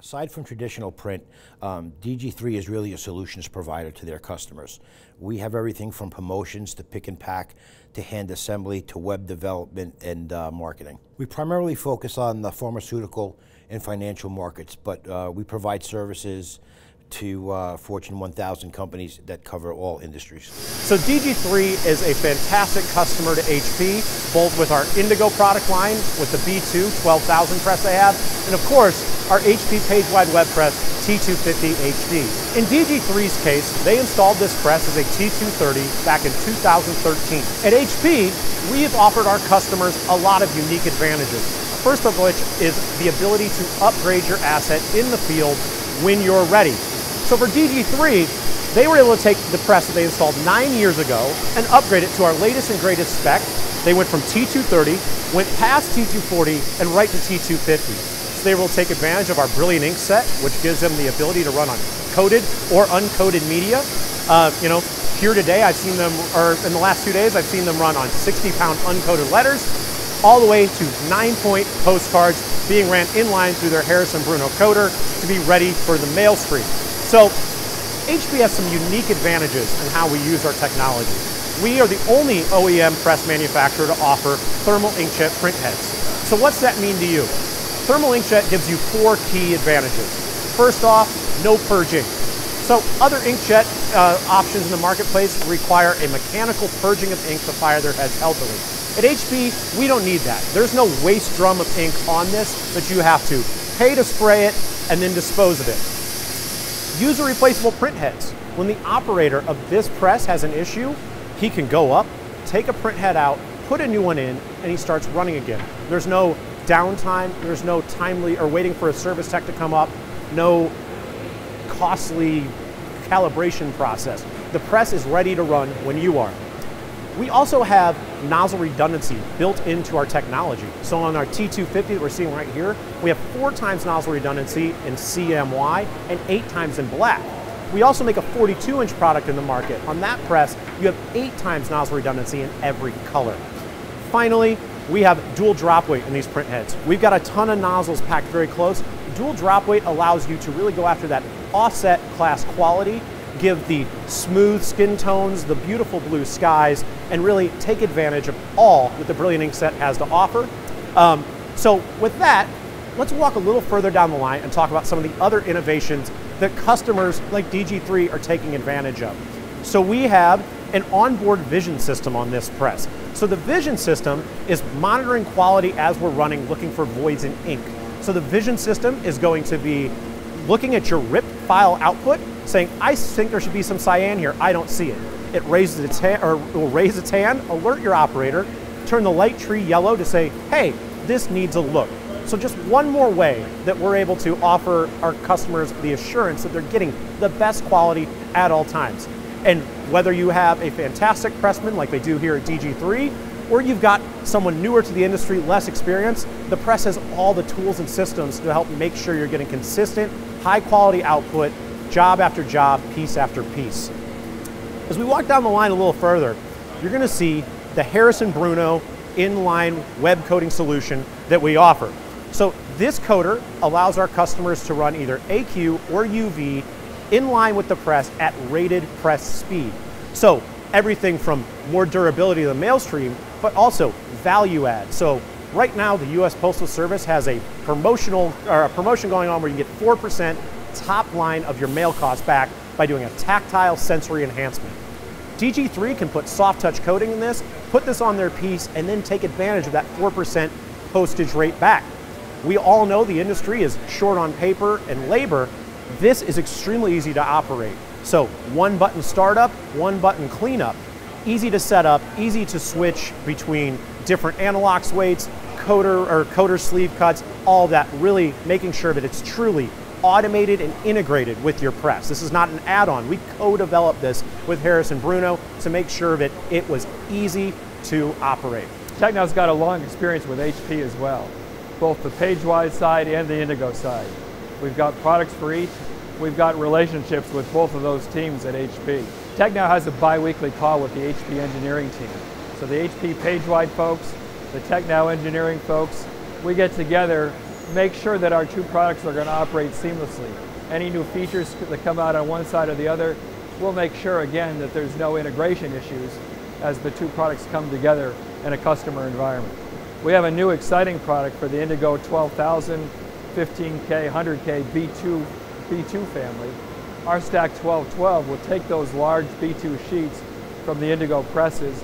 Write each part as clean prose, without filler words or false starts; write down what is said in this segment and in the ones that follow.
Aside from traditional print, DG3 is really a solutions provider to their customers. We have everything from promotions to pick and pack to hand assembly to web development and marketing. We primarily focus on the pharmaceutical and financial markets, but we provide services to Fortune 1000 companies that cover all industries. So DG3 is a fantastic customer to HP, both with our Indigo product line, with the B2 12,000 press they have, and of course, our HP PageWide WebPress T250HD. In DG3's case, they installed this press as a T230 back in 2013. At HP, we've offered our customers a lot of unique advantages. First of which is the ability to upgrade your asset in the field when you're ready. So for DG3, they were able to take the press that they installed 9 years ago and upgrade it to our latest and greatest spec. They went from T230, went past T240, and right to T250. So they were able to take advantage of our Brilliant Ink set, which gives them the ability to run on coated or uncoated media. Here today, I've seen them, or in the last 2 days, I've seen them run on 60-pound uncoated letters, all the way to 9-point postcards being ran inline through their Harrison Bruno Coder to be ready for the mail stream. So HP has some unique advantages in how we use our technology. We are the only OEM press manufacturer to offer thermal inkjet printheads. So what's that mean to you? Thermal inkjet gives you 4 key advantages. First off, no purging. So other inkjet options in the marketplace require a mechanical purging of ink to fire their heads healthily. At HP, we don't need that. There's no waste drum of ink on this, but you have to pay to spray it and then dispose of it. User replaceable printheads. When the operator of this press has an issue, he can go up, take a printhead out, put a new one in, and he starts running again. There's no downtime, there's no timely or waiting for a service tech to come up, no costly calibration process. The press is ready to run when you are. We also have nozzle redundancy built into our technology. So on our T250 that we're seeing right here, we have 4 times nozzle redundancy in CMY and 8 times in black. We also make a 42-inch product in the market. On that press, you have 8 times nozzle redundancy in every color. Finally, we have dual drop weight in these printheads. We've got a ton of nozzles packed very close. Dual drop weight allows you to really go after that offset class quality, give the smooth skin tones, the beautiful blue skies, and really take advantage of all that the Brilliant Ink set has to offer. So with that, let's walk a little further down the line and talk about some of the other innovations that customers like DG3 are taking advantage of. So we have an onboard vision system on this press. So the vision system is monitoring quality as we're running, looking for voids in ink. So the vision system is going to be looking at your RIP file output, saying, I think there should be some cyan here, I don't see it. It raises its hand, or will raise its hand, alert your operator, turn the light tree yellow to say, hey, this needs a look. So just one more way that we're able to offer our customers the assurance that they're getting the best quality at all times. And whether you have a fantastic pressman like they do here at DG3, or you've got someone newer to the industry, less experienced, the press has all the tools and systems to help make sure you're getting consistent, high quality output, job after job, piece after piece. As we walk down the line a little further, you're gonna see the Harrison Bruno inline web coding solution that we offer. So this coder allows our customers to run either AQ or UV in line with the press at rated press speed. So everything from more durability to the mail stream, but also value add. So right now the US Postal Service has a promotion going on where you get 4% top line of your mail cost back by doing a tactile sensory enhancement. DG3 can put soft touch coating in this, put this on their piece, and then take advantage of that 4% postage rate back. We all know the industry is short on paper and labor. This is extremely easy to operate. So one button startup, one button cleanup, easy to set up, easy to switch between different analogs weights, coder sleeve cuts, all that, really making sure that it's truly automated and integrated with your press. This is not an add-on. We co-developed this with Harrison Bruno to make sure that it was easy to operate. TechNow's got a long experience with HP as well, both the PageWide side and the Indigo side. We've got products for each. We've got relationships with both of those teams at HP. TechNow has a bi-weekly call with the HP engineering team. So the HP PageWide folks, the TechNow engineering folks, we get together make sure that our two products are going to operate seamlessly. Any new features that come out on one side or the other, we'll make sure again that there's no integration issues as the two products come together in a customer environment. We have a new exciting product for the Indigo 12,000, 15K, 100K B2 family. Our Stack 1212 will take those large B2 sheets from the Indigo presses,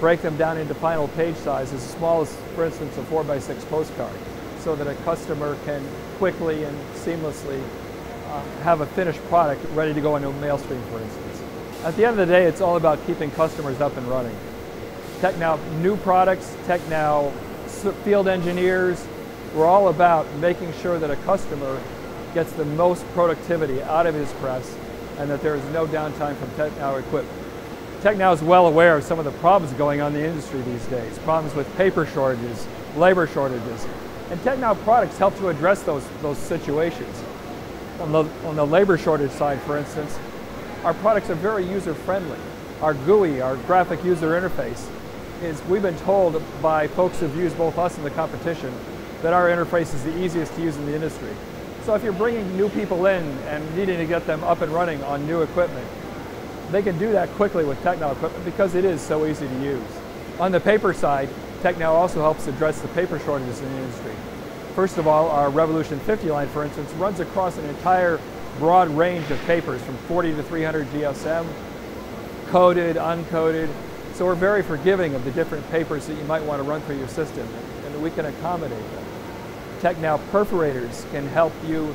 break them down into final page sizes, as small as, for instance, a 4x6 postcard, so that a customer can quickly and seamlessly have a finished product ready to go into a mail stream, for instance. At the end of the day, it's all about keeping customers up and running. TechNow new products, TechNow field engineers, we're all about making sure that a customer gets the most productivity out of his press and that there is no downtime from TechNow equipment. TechNow is well aware of some of the problems going on in the industry these days, problems with paper shortages, labor shortages, and TechNow products help to address those situations. On the labor shortage side, for instance, our products are very user-friendly. Our GUI, our graphic user interface, is, we've been told by folks who've used both us and the competition, that our interface is the easiest to use in the industry. So if you're bringing new people in and needing to get them up and running on new equipment, they can do that quickly with TechNow equipment because it is so easy to use. On the paper side, TechNow also helps address the paper shortages in the industry. First of all, our Revolution 50 line, for instance, runs across an entire broad range of papers from 40 to 300 GSM, coded, uncoded. So we're very forgiving of the different papers that you might want to run through your system, and we can accommodate them. TechNow perforators can help you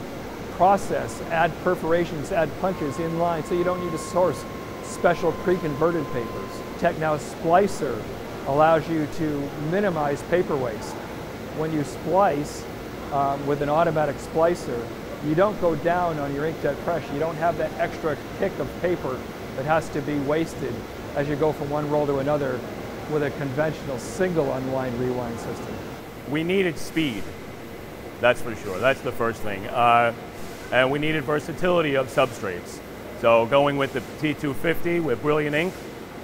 process, add perforations, add punches in line, so you don't need to source special pre-converted papers. TechNow Splicer allows you to minimize paper waste. When you splice with an automatic splicer, you don't go down on your inkjet press. You don't have that extra kick of paper that has to be wasted as you go from one roll to another with a conventional single unwind rewind system. We needed speed, that's for sure. That's the first thing. And we needed versatility of substrates. So going with the T250 with Brilliant Ink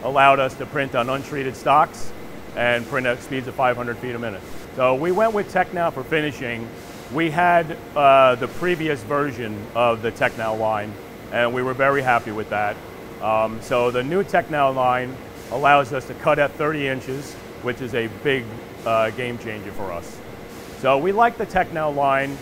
allowed us to print on untreated stocks and print at speeds of 500 feet a minute. So we went with TechNow for finishing. We had the previous version of the TechNow line, and we were very happy with that. So the new TechNow line allows us to cut at 30 inches, which is a big game changer for us. So we like the TechNow line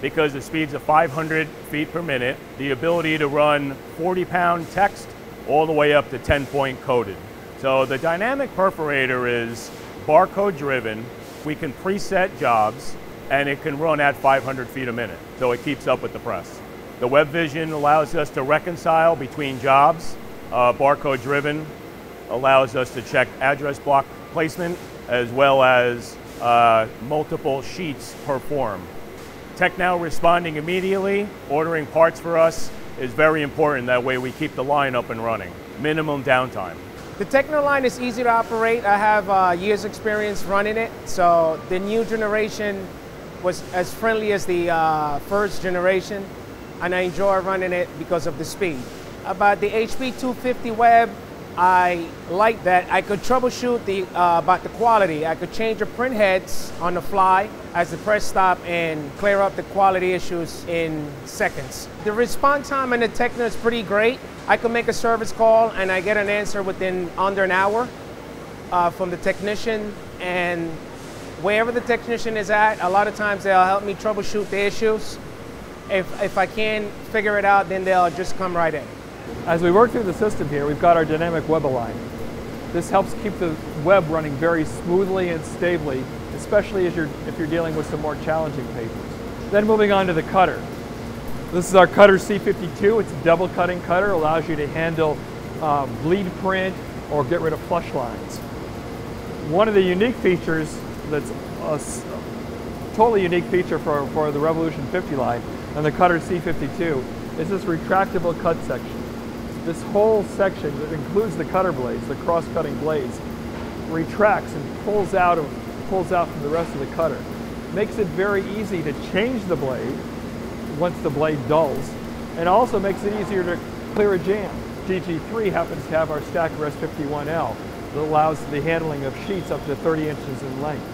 because the speeds of 500 feet per minute, the ability to run 40-pound text all the way up to 10-point coded. So the dynamic perforator is barcode driven. We can preset jobs and it can run at 500 feet a minute, so it keeps up with the press. The WebVision allows us to reconcile between jobs. Barcode driven allows us to check address block placement as well as multiple sheets per form. TechNow responding immediately, ordering parts for us is very important. That way we keep the line up and running. Minimum downtime. The TechNow line is easy to operate. I have years experience running it. So the new generation was as friendly as the first generation, and I enjoy running it because of the speed. About the HP 250 Web, I like that I could troubleshoot about the quality. I could change the print heads on the fly as the press stop and clear up the quality issues in seconds. The response time in the TechNow is pretty great. I could make a service call and I get an answer within under an hour from the technician, and wherever the technician is at, a lot of times they'll help me troubleshoot the issues. If I can figure it out, then they'll just come right in. As we work through the system here, we've got our Dynamic Web Align. This helps keep the web running very smoothly and stably, especially as if you're dealing with some more challenging papers. Then moving on to the cutter. This is our Cutter C52. It's a double cutting cutter. Allows you to handle bleed print or get rid of flush lines. One of the unique features that's a totally unique feature for the Revolution 50 line and the Cutter C52 is this retractable cut section. This whole section that includes the cutter blades, the cross-cutting blades, retracts and pulls out from the rest of the cutter. Makes it very easy to change the blade once the blade dulls, and also makes it easier to clear a jam. DG3 happens to have our Stacker S51L that allows the handling of sheets up to 30 inches in length.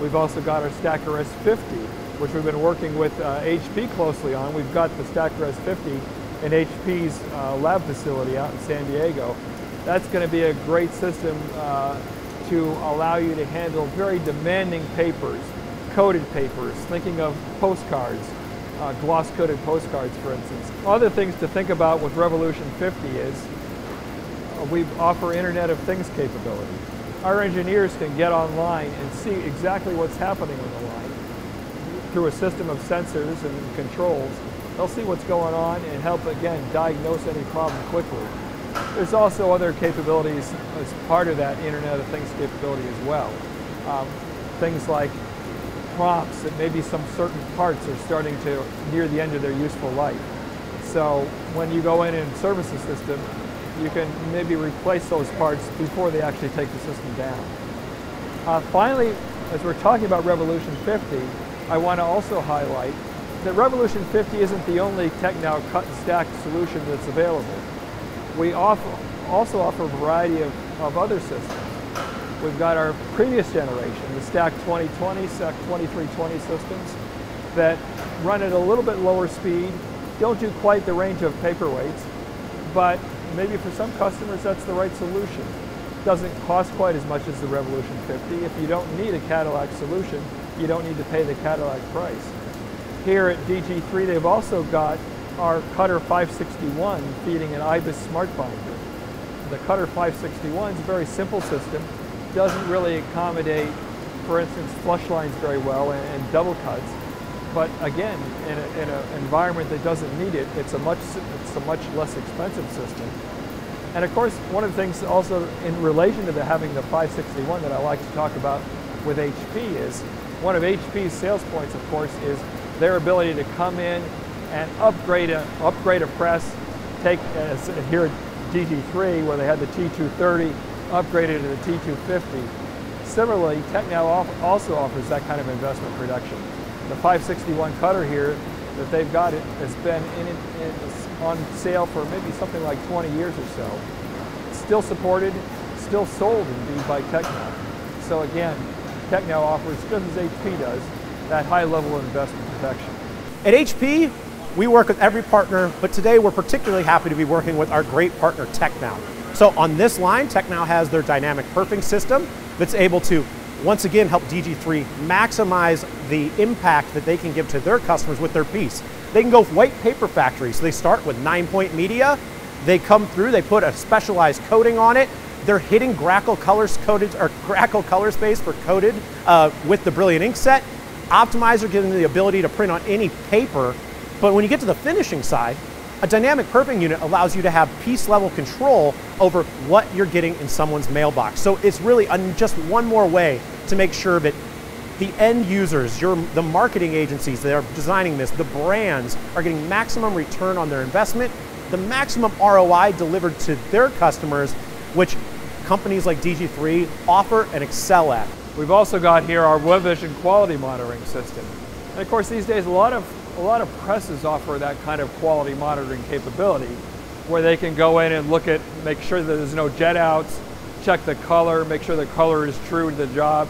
We've also got our Stacker S50 which we've been working with HP closely on. We've got the Stacker S50 in HP's lab facility out in San Diego. That's going to be a great system to allow you to handle very demanding papers, coded papers, thinking of postcards, gloss-coded postcards, for instance. Other things to think about with Revolution 50 is we offer Internet of Things capability. Our engineers can get online and see exactly what's happening on the line. Through a system of sensors and controls, they'll see what's going on and help, again, diagnose any problem quickly. There's also other capabilities as part of that Internet of Things capability as well. Things like prompts that maybe some certain parts are starting to near the end of their useful life. So when you go in and service the system, you can maybe replace those parts before they actually take the system down. Finally, as we're talking about Revolution 50, I want to also highlight that Revolution 50 isn't the only TechNow cut and stack solution that's available. We also offer a variety of other systems. We've got our previous generation, the Stack 2020, Stack 2320 systems that run at a little bit lower speed, don't do quite the range of paperweights, but maybe for some customers that's the right solution. Doesn't cost quite as much as the Revolution 50. If you don't need a Cadillac solution, you don't need to pay the Cadillac price. Here at DG3, they've also got our Cutter 561 feeding an IBIS Smart-binder. The Cutter 561 is a very simple system, doesn't really accommodate, for instance, flush lines very well and double cuts, but again, in an environment that doesn't need it, it's a much less expensive system. And of course, one of the things also in relation to having the 561 that I like to talk about with HP is, one of HP's sales points, of course, is their ability to come in and upgrade a press, take here at DG3 where they had the T230, upgraded to the T250. Similarly, TechNow also offers that kind of investment production. The 561 cutter here that they've got, it's been on sale for maybe something like 20 years or so. It's still supported, still sold indeed by TechNow. So again, TechNow offers, just as HP does, that high level of investment protection. At HP, we work with every partner, but today we're particularly happy to be working with our great partner, TechNow. So on this line, TechNow has their dynamic perfing system that's able to, once again, help DG3 maximize the impact that they can give to their customers with their piece. They can go white paper factory, so they start with 9-point media, they come through, they put a specialized coating on it, they're hitting Grackle color space for coded with the Brilliant Ink set. Optimizer giving them the ability to print on any paper, but when you get to the finishing side, a dynamic perfing unit allows you to have piece level control over what you're getting in someone's mailbox. So it's really just one more way to make sure that the end users, the marketing agencies that are designing this, the brands are getting maximum return on their investment, the maximum ROI delivered to their customers, which companies like DG3 offer and excel at. We've also got here our WebVision quality monitoring system. And of course, these days, a lot of presses offer that kind of quality monitoring capability, where they can go in and look at, make sure that there's no jet outs, check the color, make sure the color is true to the job.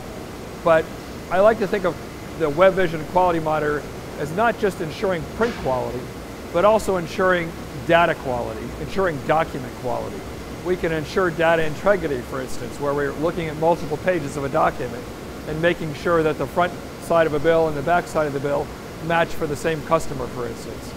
But I like to think of the WebVision quality monitor as not just ensuring print quality, but also ensuring data quality, ensuring document quality. We can ensure data integrity, for instance, where we're looking at multiple pages of a document and making sure that the front side of a bill and the back side of the bill match for the same customer, for instance.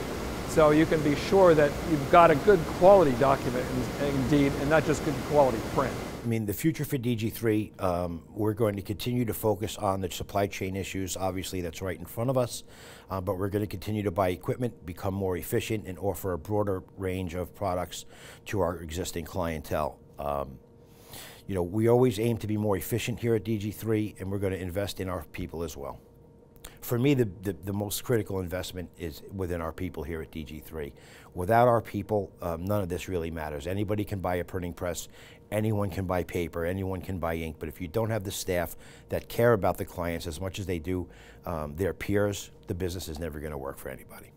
So you can be sure that you've got a good quality document indeed, and not just good quality print. I mean, the future for DG3, we're going to continue to focus on the supply chain issues. Obviously, that's right in front of us, but we're going to continue to buy equipment, become more efficient, and offer a broader range of products to our existing clientele. You know, we always aim to be more efficient here at DG3, and we're going to invest in our people as well. For me, the most critical investment is within our people here at DG3. Without our people, none of this really matters. Anybody can buy a printing press, anyone can buy paper, anyone can buy ink, but if you don't have the staff that care about the clients as much as they do their peers, the business is never going to work for anybody.